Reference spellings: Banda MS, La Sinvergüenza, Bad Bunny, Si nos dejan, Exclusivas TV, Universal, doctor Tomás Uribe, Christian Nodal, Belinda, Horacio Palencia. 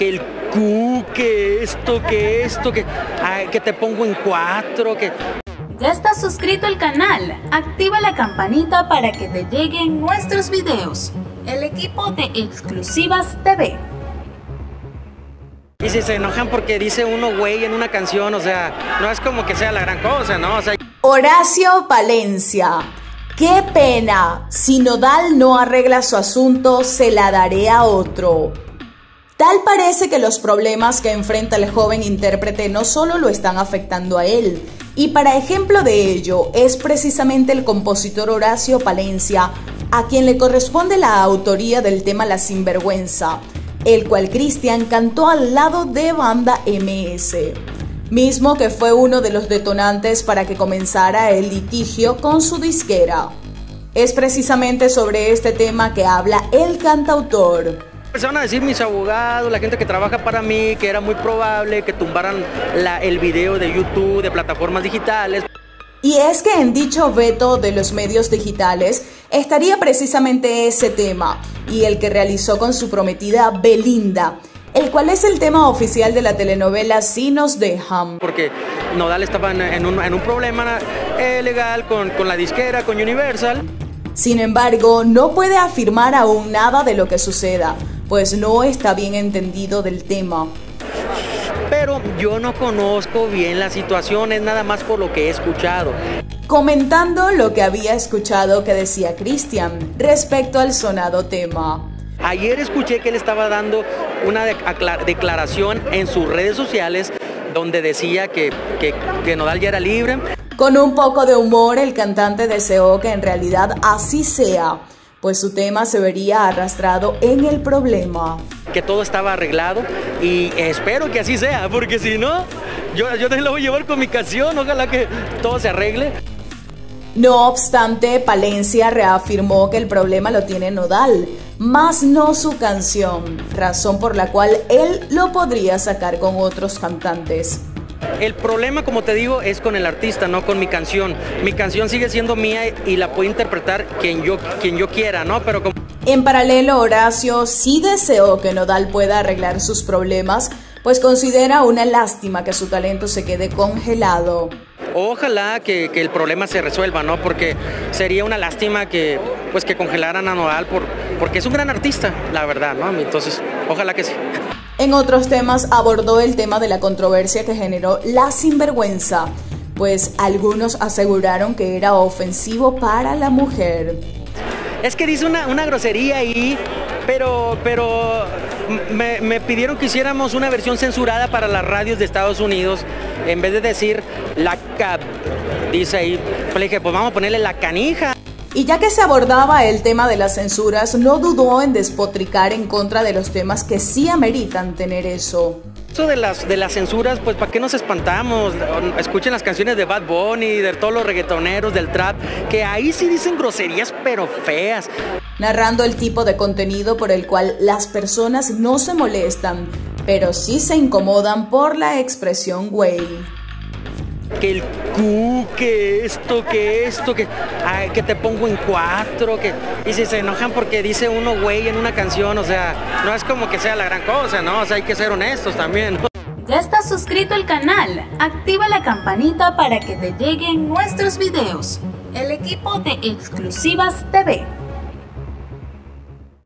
que el Q, que te pongo en 4, que... ¿Ya estás suscrito al canal? Activa la campanita para que te lleguen nuestros videos. El equipo de Exclusivas TV. Y si se enojan porque dice uno güey en una canción, o sea, no es como que sea la gran cosa, ¿no? O sea... Horacio Palencia. ¡Qué pena! Si Nodal no arregla su asunto, se la daré a otro. Tal parece que los problemas que enfrenta el joven intérprete no solo lo están afectando a él, y para ejemplo de ello es precisamente el compositor Horacio Palencia, a quien le corresponde la autoría del tema La Sinvergüenza, el cual Christian cantó al lado de Banda MS, mismo que fue uno de los detonantes para que comenzara el litigio con su disquera. Es precisamente sobre este tema que habla el cantautor. Empezaron a decir mis abogados, la gente que trabaja para mí, que era muy probable que tumbaran el video de YouTube, de plataformas digitales. Y es que en dicho veto de los medios digitales estaría precisamente ese tema, y el que realizó con su prometida Belinda, el cual es el tema oficial de la telenovela Si nos dejan. Porque Nodal estaba en un problema legal con la disquera, con Universal. Sin embargo, no puede afirmar aún nada de lo que suceda, pues no está bien entendido del tema. Pero yo no conozco bien la situación, es nada más por lo que he escuchado. Comentando lo que había escuchado que decía Christian respecto al sonado tema. Ayer escuché que él estaba dando una declaración en sus redes sociales donde decía que Nodal ya era libre. Con un poco de humor, el cantante deseó que en realidad así sea, pues su tema se vería arrastrado en el problema. Que todo estaba arreglado y espero que así sea, porque si no, yo te lo voy a llevar con mi canción, ojalá que todo se arregle. No obstante, Palencia reafirmó que el problema lo tiene Nodal, más no su canción, razón por la cual él lo podría sacar con otros cantantes. El problema, como te digo, es con el artista, no con mi canción. Mi canción sigue siendo mía y la puede interpretar quien yo quiera, ¿no? Pero como... En paralelo, Horacio sí deseó que Nodal pueda arreglar sus problemas, pues considera una lástima que su talento se quede congelado. Ojalá que el problema se resuelva, ¿no? Porque sería una lástima que congelaran a Nodal porque es un gran artista, la verdad, ¿no? Entonces, ojalá que sí. En otros temas abordó el tema de la controversia que generó La Sinvergüenza, pues algunos aseguraron que era ofensivo para la mujer. Es que dice una grosería ahí, pero me pidieron que hiciéramos una versión censurada para las radios de Estados Unidos. En vez de decir la cap, dice ahí, pues le dije, pues vamos a ponerle la canija. Y ya que se abordaba el tema de las censuras, no dudó en despotricar en contra de los temas que sí ameritan tener eso. Eso de las censuras, pues ¿para qué nos espantamos? Escuchen las canciones de Bad Bunny, de todos los reggaetoneros, del trap, que ahí sí dicen groserías pero feas. Narrando el tipo de contenido por el cual las personas no se molestan, pero sí se incomodan por la expresión güey. Que el Q, que te pongo en 4, que... Y si se enojan porque dice uno güey en una canción, o sea, no es como que sea la gran cosa, ¿no? O sea, hay que ser honestos también. Ya estás suscrito al canal, activa la campanita para que te lleguen nuestros videos. El equipo de Exclusivas TV.